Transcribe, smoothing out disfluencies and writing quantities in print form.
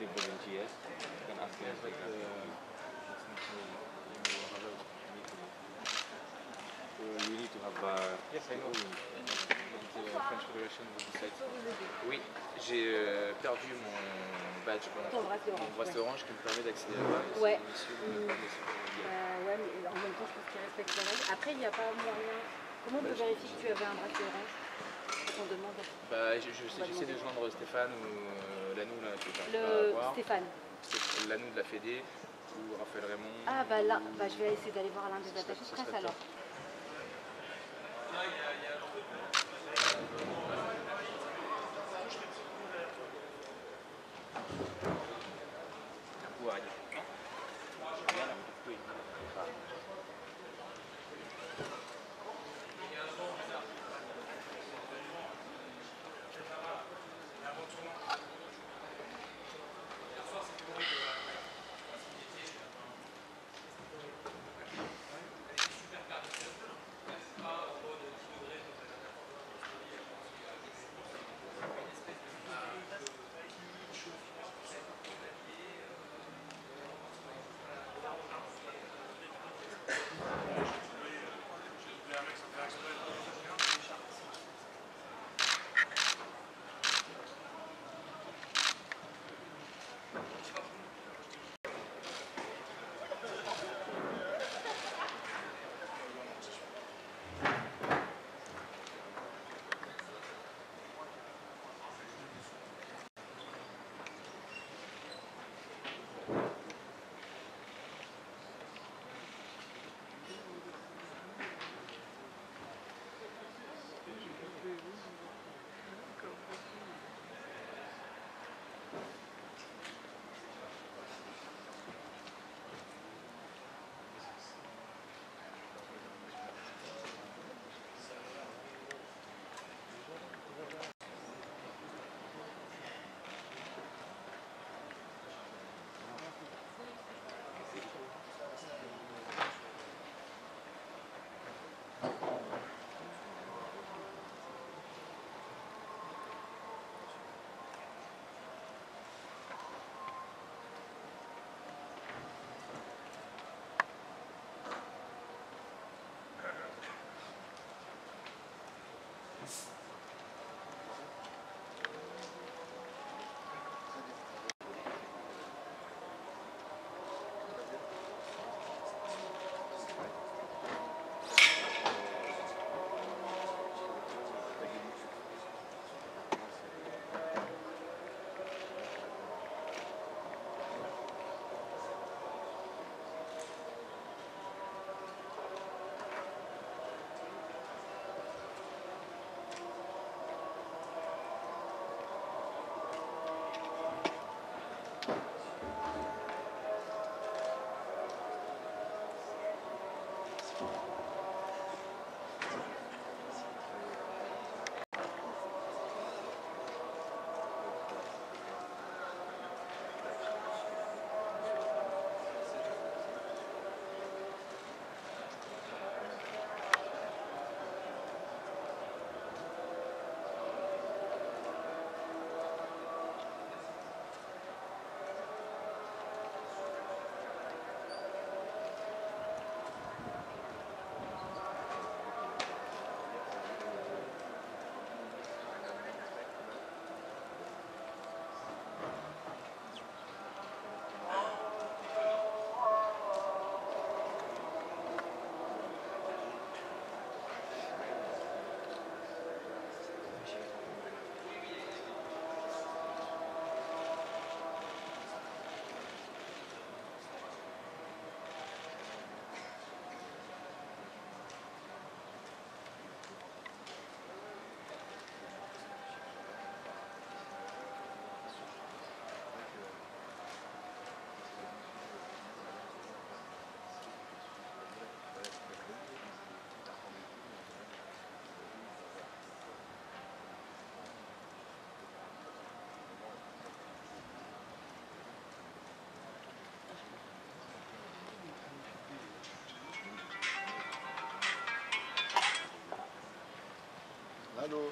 big volunteers. You can ask them like we need to have yes, I know. The French Federation would decide. Oui, j'ai perdu mon badge, mon bracelet orange qui me permet d'accéder là-bas. Ouais. Ouais, mais en même temps, je pense qu'ils respectent les règles. Après, il n'y a pas moyen. Comment on peut vérifier que tu avais un bracelet orange? J'essaie de joindre Stéphane ou l'Anou, là, je vais voir. Stéphane. L'Anou de la Fédé ou Raphaël Raymond. Ah, bah là, bah, je vais essayer d'aller voir l'un des attachés de presse alors. Allô.